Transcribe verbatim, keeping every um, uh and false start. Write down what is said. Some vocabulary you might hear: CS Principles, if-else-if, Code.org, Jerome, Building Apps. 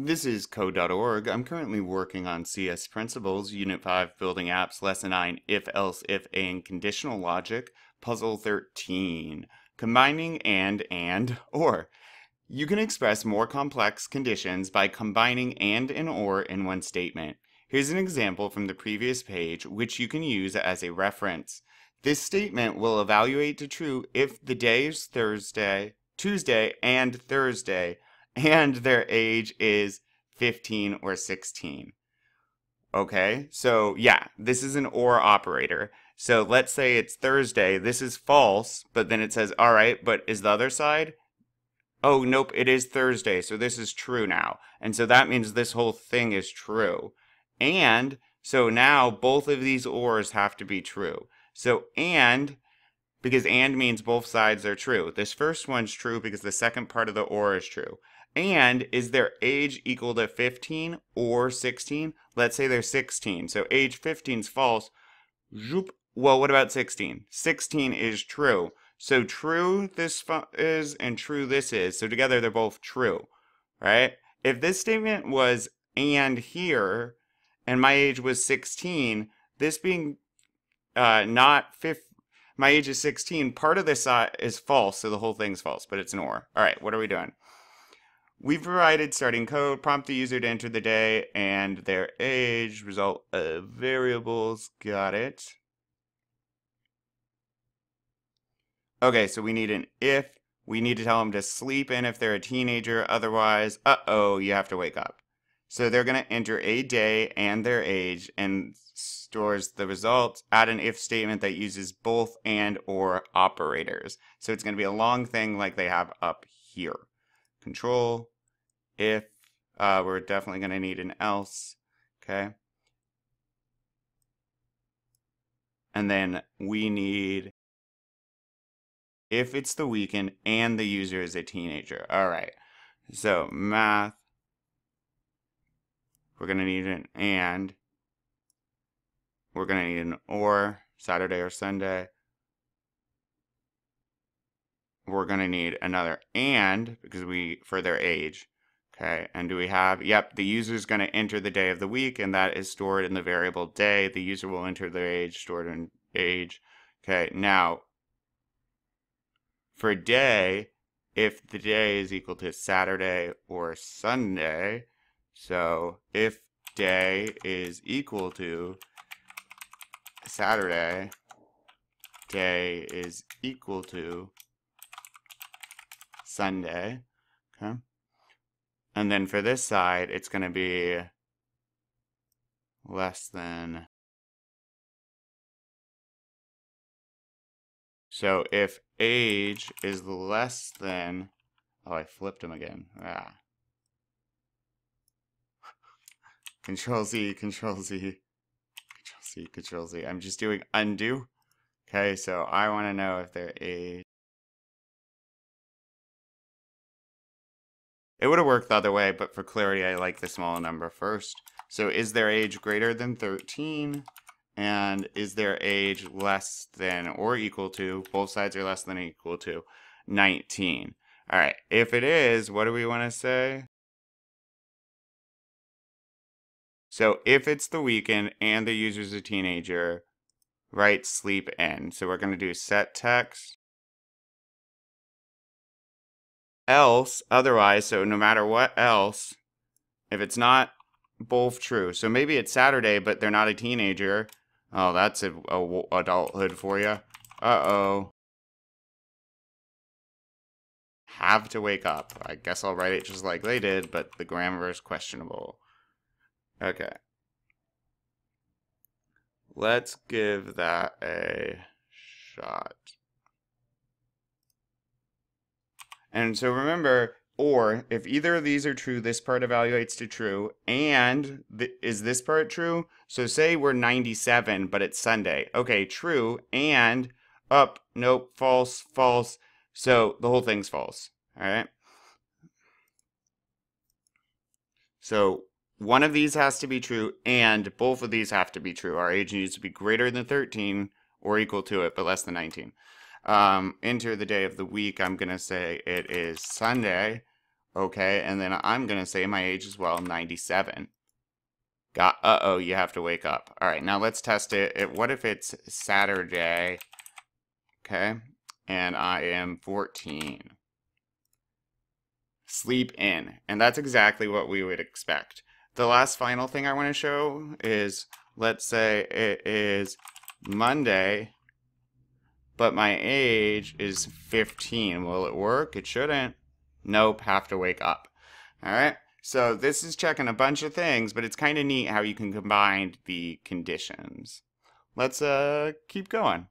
This is Code dot org. I'm currently working on C S Principles, Unit five, Building Apps, Lesson nine, If, Else, If, and Conditional Logic, Puzzle thirteen, Combining and, and, or. You can express more complex conditions by combining and and or in one statement. Here's an example from the previous page, which you can use as a reference. This statement will evaluate to true if the days Thursday, Tuesday, and Thursday and their age is fifteen or sixteen. Okay, so yeah, this is an or operator. So let's say it's Thursday, this is false, but then it says, all right, but is the other side? Oh, nope, it is Thursday, so this is true now. And so that means this whole thing is true. And so now both of these ors have to be true. So and, because and means both sides are true. This first one's true because the second part of the or is true. And is their age equal to fifteen or sixteen? Let's say they're sixteen. So age fifteen is false. Well, what about sixteen? sixteen is true. So true this is and true this is. So together they're both true, right? If this statement was and here and my age was sixteen, this being uh, not fifteen, my age is sixteen, part of this is false, so the whole thing's false, but it's an or. All right, what are we doing? We've provided starting code, prompt the user to enter the day and their age, result of variables, got it. Okay, so we need an if. We need to tell them to sleep in if they're a teenager, otherwise, uh-oh, you have to wake up. So they're gonna enter a day and their age and stores the results, add an if statement that uses both and or operators. So it's gonna be a long thing like they have up here. Control, if, uh, we're definitely gonna need an else, okay? And then we need if it's the weekend and the user is a teenager. All right, so math. We're going to need an and. We're going to need an or, Saturday or Sunday. We're going to need another and, because we, for their age. Okay, and do we have, yep, the user is going to enter the day of the week, and that is stored in the variable day. The user will enter their age, stored in age. Okay, now, for day, if the day is equal to Saturday or Sunday, so if day is equal to Saturday, day is equal to Sunday, okay? And then for this side, it's going to be less than. So if age is less than, oh, I flipped them again. Ah. Control Z, Control Z, Control Z, Control Z. I'm just doing undo. Okay, so I want to know if their age. It would have worked the other way, but for clarity, I like the small number first. So is their age greater than thirteen? And is their age less than or equal to, both sides are less than or equal to, nineteen. All right, if it is, what do we want to say? So if it's the weekend and the user's a teenager, write sleep in. So we're going to do set text. Else, otherwise, so no matter what else, if it's not both true. So maybe it's Saturday, but they're not a teenager. Oh, that's a, a adulthood for you. Uh-oh. Have to wake up. I guess I'll write it just like they did, but the grammar is questionable. Okay. Let's give that a shot. And so remember, or, if either of these are true, this part evaluates to true, and th is this part true? So say we're ninety-seven, but it's Sunday. Okay, true, and up, nope, false, false. So the whole thing's false, all right? So one of these has to be true, and both of these have to be true. Our age needs to be greater than thirteen or equal to it, but less than nineteen. Um, enter the day of the week. I'm going to say it is Sunday. Okay, and then I'm going to say my age as well, ninety-seven. Got, uh-oh, you have to wake up. All right, now let's test it. it. What if it's Saturday, okay, and I am fourteen. Sleep in, and that's exactly what we would expect. The last final thing I want to show is, let's say it is Monday, but my age is fifteen. Will it work? It shouldn't. Nope, have to wake up. All right, so this is checking a bunch of things, but it's kind of neat how you can combine the conditions. Let's uh, keep going.